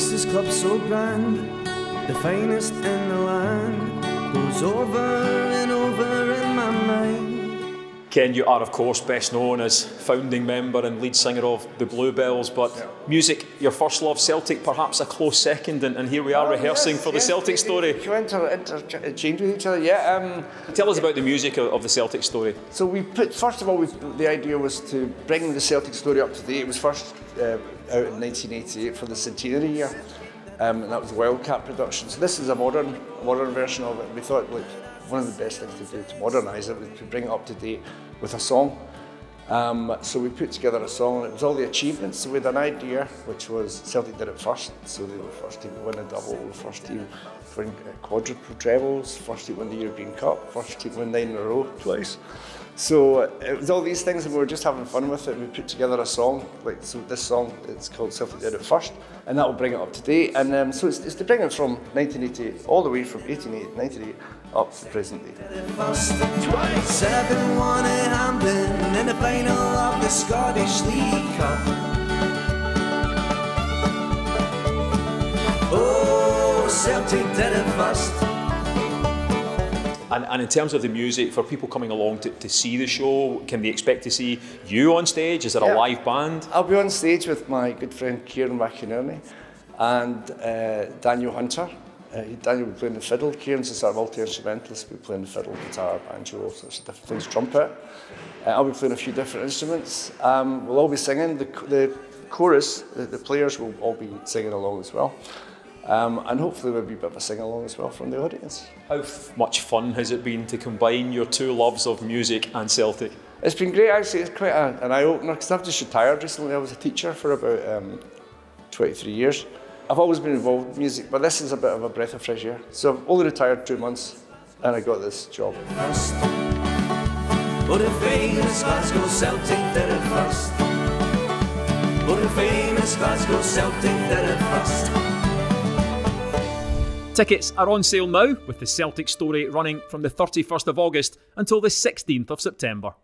makes this club so grand, the finest in the land, goes over and over in my mind. Ken, you are of course best known as founding member and lead singer of the Bluebells, but music, your first love, Celtic, perhaps a close second, and here we are rehearsing for the Celtic story. We interchange with each other, Tell us about the music of the Celtic story. So we put, first of all, the idea was to bring the Celtic story up to date. It was first out in 1988 for the centenary year, and that was the Wildcat production. So this is a modern version of it. We thought, look, one of the best things to do to modernise it was to bring it up to date with a song. So we put together a song, and it was all the achievements. So we had an idea, which was Celtic did it first. So they were first team to win a double, first team to win quadruple trebles, first team to win the European Cup, first team to win 9 in a row twice. So it was all these things, and we were just having fun with it. We put together a song, this song, it's called Selfie Did It First, and that will bring it up to date. And so it's to bring it from 1988, all the way from 1988 up to present day. In the final of the Scottish League Cup. Oh, Selfie did it first. And in terms of the music, for people coming along to see the show, can they expect to see you on stage? Is there a live band? I'll be on stage with my good friend Kieran McInerney and Daniel Hunter. Daniel will be playing the fiddle. Kieran's is our multi-instrumentalist. We'll be playing the fiddle, guitar, banjo, all sorts of different things, trumpet. I'll be playing a few different instruments. We'll all be singing. The chorus, the players will all be singing along as well. And hopefully there'll be a bit of a sing-along as well from the audience. How much fun has it been to combine your two loves of music and Celtic? It's been great, actually. It's quite an eye-opener, because I've just retired recently. I was a teacher for about 23 years. I've always been involved with music, but this is a bit of a breath of fresh air. So I've only retired 2 months, and I got this job. Tickets are on sale now, with the Celtic story running from the 31st of August until the 16th of September.